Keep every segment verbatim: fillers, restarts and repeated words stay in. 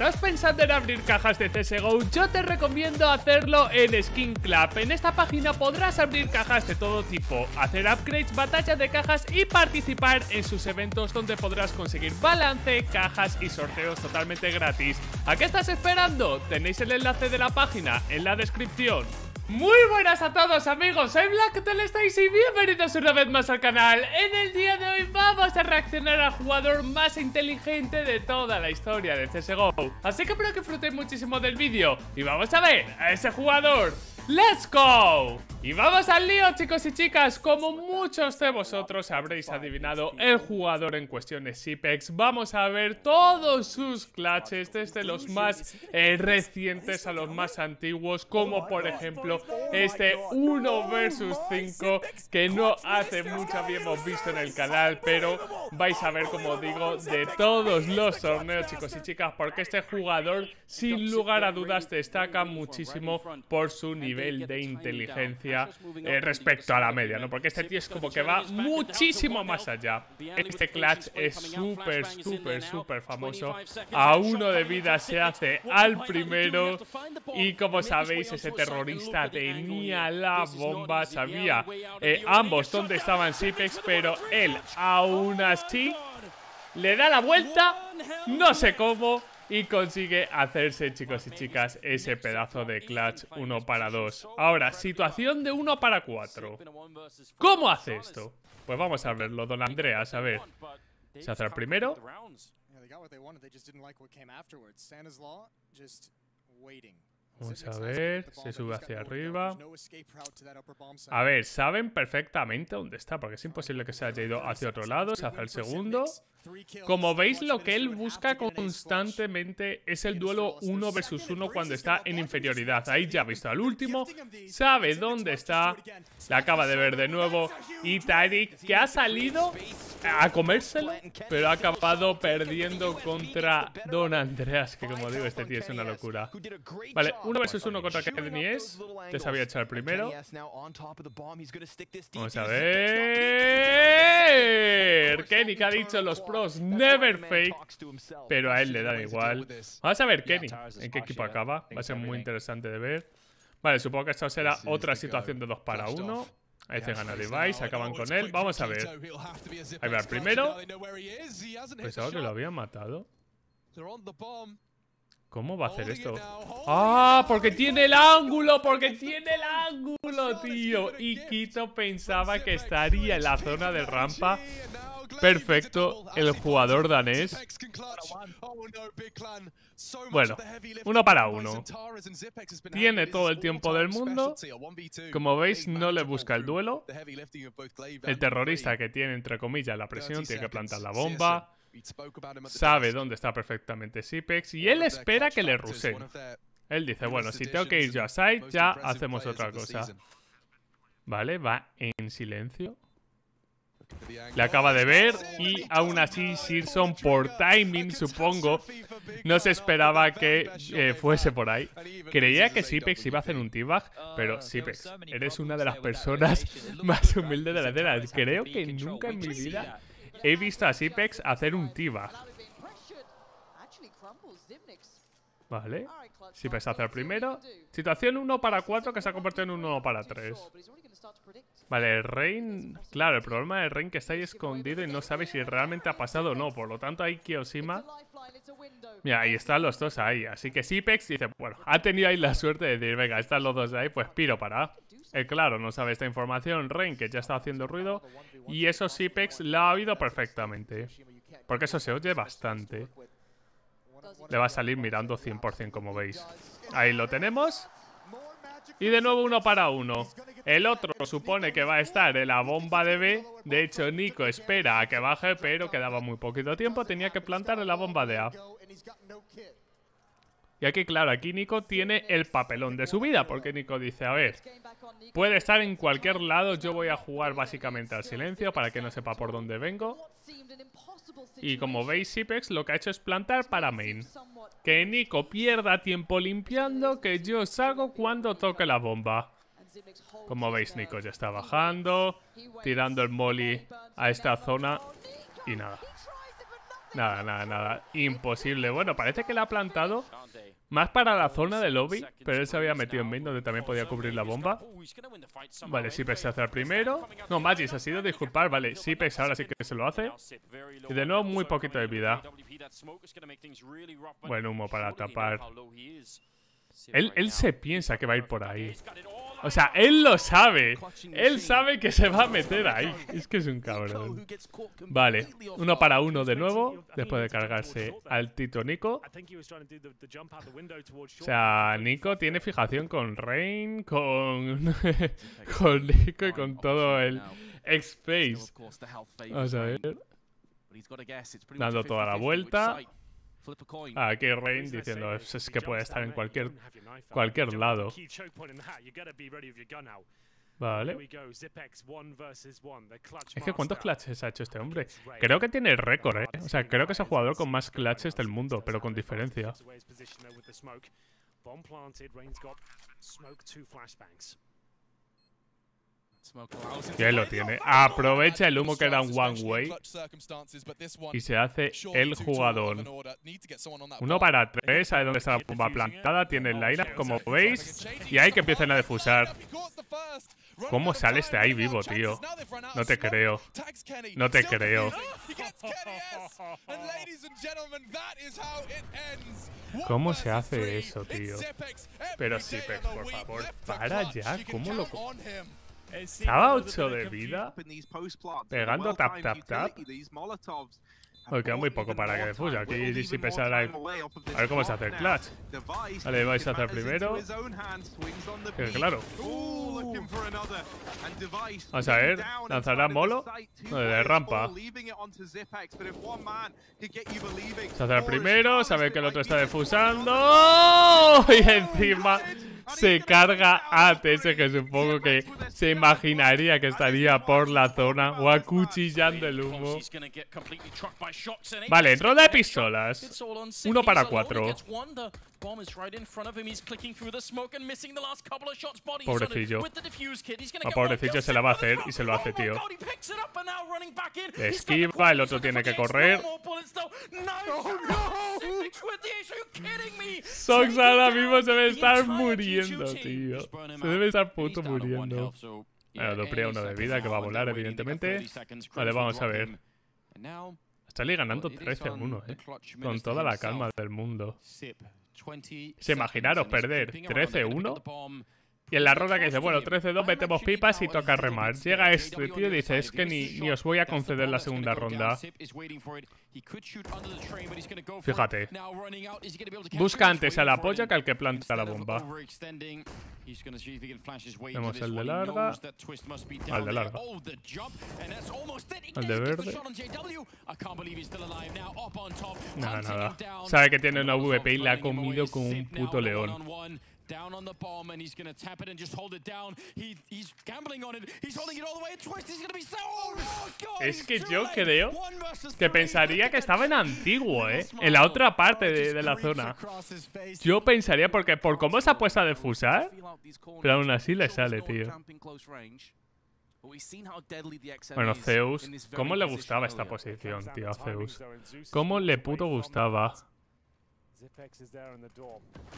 estás pensando en abrir cajas de C S G O, yo te recomiendo hacerlo en SkinClub. En esta página podrás abrir cajas de todo tipo, hacer upgrades, batallas de cajas y participar en sus eventos, donde podrás conseguir balance, cajas y sorteos totalmente gratis. ¿A qué estás esperando? Tenéis el enlace de la página en la descripción. Muy buenas a todos, amigos, soy Black, ¿qué tal estáis? Y bienvenidos una vez más al canal. En el día de hoy vamos a reaccionar al jugador más inteligente de toda la historia de C S G O. Así que espero que disfrutéis muchísimo del vídeo y vamos a ver a ese jugador. ¡Let's go! Y vamos al lío, chicos y chicas. Como muchos de vosotros habréis adivinado, el jugador en cuestión es Apex. Vamos a ver todos sus clutches, desde los más eh, recientes a los más antiguos, como por ejemplo este uno versus cinco, que no hace mucho habíamos visto en el canal, pero vais a ver, como digo, de todos los torneos, chicos y chicas, porque este jugador sin lugar a dudas destaca muchísimo por su nivel de inteligencia Eh, respecto a la media, ¿no? Porque este tío es como que va muchísimo más allá. Este clutch es súper, súper, súper famoso. A uno de vida se hace al primero. Y como sabéis, ese terrorista tenía la bomba. Sabía eh, ambos dónde estaban Apex, pero él aún así le da la vuelta, no sé cómo, y consigue hacerse, chicos y chicas, ese pedazo de clutch uno para dos. Ahora, situación de uno para cuatro. ¿Cómo hace esto? Pues vamos a verlo, don Andreas, a ver. ¿Se hace el primero? Vamos a ver, se sube hacia arriba. A ver, saben perfectamente dónde está, porque es imposible que se haya ido hacia otro lado. Se hace el segundo. Como veis, lo que él busca constantemente es el duelo uno versus uno cuando está en inferioridad. Ahí ya ha visto al último, sabe dónde está, la acaba de ver de nuevo. Y Tarik, que ha salido a comérselo, pero ha acabado perdiendo contra don Andreas, que como digo, este tío es una locura. Vale, uno versus uno contra kennyS. Les había echado el primero. Vamos a ver. Kenny, que ha dicho los pros never fake, pero a él le da igual. Vamos a ver Kenny en qué equipo acaba. Va a ser muy interesante de ver. Vale, supongo que esta será otra situación de dos para uno. Ahí se gana Device, acaban con él. Vamos a ver. Ahí va el primero. Pensaba que lo había matado. ¿Cómo va a hacer esto? ¡Ah! Porque tiene el ángulo, porque tiene el ángulo, tío. Y Quito pensaba que estaría en la zona de rampa. Perfecto, el jugador danés. Bueno, uno para uno. Tiene todo el tiempo del mundo. Como veis, no le busca el duelo. El terrorista, que tiene entre comillas la presión, tiene que plantar la bomba. Sabe dónde está perfectamente Apex y él espera que le rusen. Él dice, bueno, si tengo que ir yo a site, ya hacemos otra cosa. Vale, va en silencio. Le acaba de ver y aún así Searson, por timing supongo, no se esperaba que eh, fuese por ahí. Creía que Apex iba a hacer un t-bag, pero Apex, eres una de las personas más humildes de la escena. Creo que nunca en mi vida he visto a Apex hacer un t-bag. Vale, Apex hace el primero. Situación uno para cuatro que se ha convertido en uno para tres. Vale, Rain. Claro, el problema de Rain, que está ahí escondido y no sabe si realmente ha pasado o no. Por lo tanto, ahí Kiyosima. Mira, ahí están los dos ahí. Así que Apex dice, bueno, ha tenido ahí la suerte de decir, venga, están los dos ahí, pues piro para. Eh, claro, no sabe esta información. Rain, que ya está haciendo ruido. Y eso Apex la ha oído perfectamente, porque eso se oye bastante. Le va a salir mirando cien por cien, como veis. Ahí lo tenemos. Y de nuevo uno para uno. El otro supone que va a estar en la bomba de B. De hecho, Nico espera a que baje, pero quedaba muy poquito tiempo. Tenía que plantar en la bomba de A. Y aquí, claro, aquí Nico tiene el papelón de su vida, porque Nico dice, a ver, puede estar en cualquier lado, yo voy a jugar básicamente al silencio para que no sepa por dónde vengo. Y como veis, Apex lo que ha hecho es plantar para main. Que Nico pierda tiempo limpiando, que yo salgo cuando toque la bomba. Como veis, Nico ya está bajando, tirando el molly a esta zona y nada. Nada, nada, nada. Imposible. Bueno, parece que la ha plantado más para la zona del lobby, pero él se había metido en mid, donde también podía cubrir la bomba. Vale, Sipex se hace al primero. No, Magis ha sido disculpar. Vale, Sipex ahora sí que se lo hace. Y de nuevo muy poquito de vida. Buen humo para tapar. Él, él se piensa que va a ir por ahí. O sea, él lo sabe. Él sabe que se va a meter ahí. Es que es un cabrón. Vale, uno para uno de nuevo. Después de cargarse al Tito Nico. O sea, Nico tiene fijación con Rain, con, con Nico y con todo el X-Face. Vamos a ver. Dando toda la vuelta. Aquí Rain diciendo es, es que puede estar en cualquier cualquier lado. Vale. Es que ¿cuántos clutches ha hecho este hombre? Creo que tiene el récord, ¿eh? O sea, creo que es el jugador con más clutches del mundo, pero con diferencia. Y ahí lo tiene. Aprovecha el humo que era un one way y se hace el jugadón. Uno para tres. Ahí donde está la bomba plantada. Tiene el line-up, como veis. Y ahí que empiezan a defusar. ¿Cómo sales de ahí vivo, tío? No te creo. No te creo. ¿Cómo se hace eso, tío? Pero sí, Sipex, por favor, para ya. ¿Cómo lo...? Estaba ocho de vida, pegando tap, tap, tap. Hoy queda muy poco para que defusa. Aquí si pesara. A ver cómo se hace el clutch. Vale, vais a hacer primero. Que claro. Vamos a ver. Lanzará Molo. No, de rampa. Se hace el primero. Sabe que el otro está defusando. ¡Oh! Y encima se carga A T S, que supongo que se imaginaría que estaría por la zona o acuchillando el humo. Vale, ronda de pistolas. Uno para cuatro. Pobrecillo. A pobrecillo se la va a hacer y se lo hace, tío. Le esquiva, el otro tiene que correr. Sox ahora mismo se debe estar muriendo, tío. Se debe estar puto muriendo. Bueno, doble uno de vida que va a volar, evidentemente. Vale, vamos a ver. Sale ganando trece a uno, ¿eh? Con toda la calma del mundo. Se imaginaros perder trece uno y en la ronda que dice, bueno, trece dos, metemos pipas y toca remar. Llega este tío y dice, es que ni, ni os voy a conceder la segunda ronda. Fíjate. Busca antes a la polla que al que planta la bomba. Vemos el de larga. Al de larga. Al de verde. Nada, nada. Sabe que tiene una V P y la ha comido como un puto león. Down on the bomb and he's going to tap it and just hold it down. He, he's gambling on it. He's holding it all the way and twist. He's going to be so... Oh, God, es que yo creo que pensaría que estaba en antiguo, ¿eh? En la otra parte de, de la zona. Yo pensaría porque por cómo se ha puesto a defusar, pero aún así le sale, tío. Bueno, Zeus, ¿cómo le gustaba esta posición, tío, a Zeus? ¿Cómo le puto gustaba?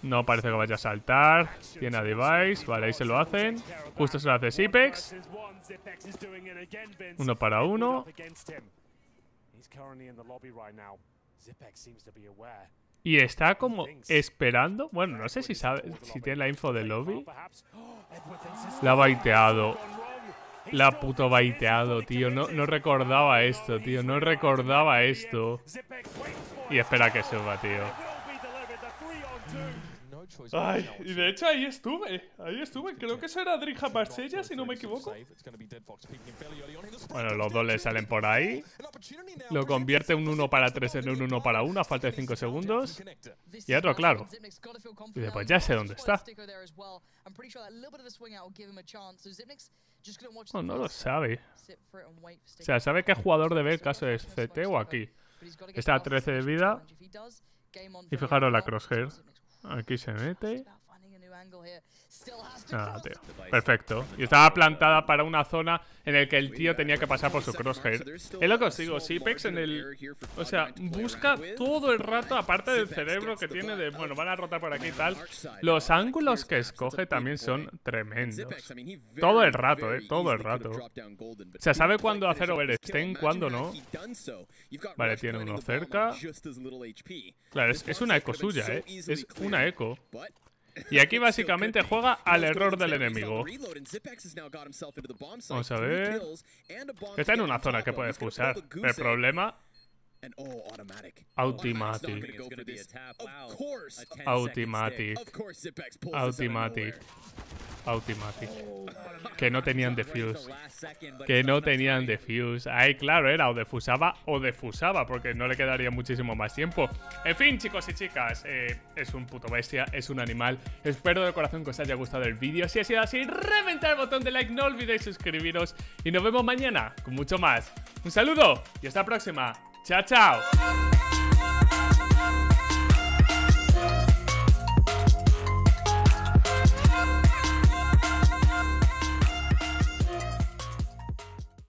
No parece que vaya a saltar. Tiene a Device. Vale, ahí se lo hacen. Justo se lo hace Sipex. Uno para uno. Y está como esperando. Bueno, no sé si sabe, si tiene la info del lobby. La ha baiteado. La ha puto baiteado, tío. No, no recordaba esto, tío. No recordaba esto. Y espera que suba, tío. Ay, y de hecho ahí estuve, ahí estuve, creo que eso era Driha Marcella, si no me equivoco. Bueno, los dos le salen por ahí. Lo convierte un uno para tres en un uno para uno a falta de cinco segundos. Y otro, claro. Y después ya sé dónde está. No, no lo sabe. O sea, sabe qué jugador debe el caso es C T o aquí. Está a trece de vida. Y fijaros la crosshair. Aquí se mete. Ah, tío. Perfecto. Y estaba plantada para una zona en el que el tío tenía que pasar por su crosshair. Es lo que os digo, Apex en el... O sea, busca todo el rato, aparte del cerebro que tiene de... Bueno, van a rotar por aquí y tal. Los ángulos que escoge también son tremendos. Todo el rato, eh. Todo el rato. O sea, sabe cuándo hacer overextend, cuándo no. Vale, tiene uno cerca. Claro, es, es una eco suya, eh. Es una eco. Y aquí básicamente juega al error del enemigo. Vamos a ver. Está en una zona que puede fusar. El problema... Automatic. Automatic. Automatic. Automatic. Que no tenían defuse. Que no tenían defuse. Ahí, claro, era o defusaba o defusaba, porque no le quedaría muchísimo más tiempo. En fin, chicos y chicas, eh, es un puto bestia, es un animal. Espero de corazón que os haya gustado el vídeo. Si ha sido así, reventad el botón de like, no olvidéis suscribiros. Y nos vemos mañana con mucho más. Un saludo y hasta la próxima. Chao, chao.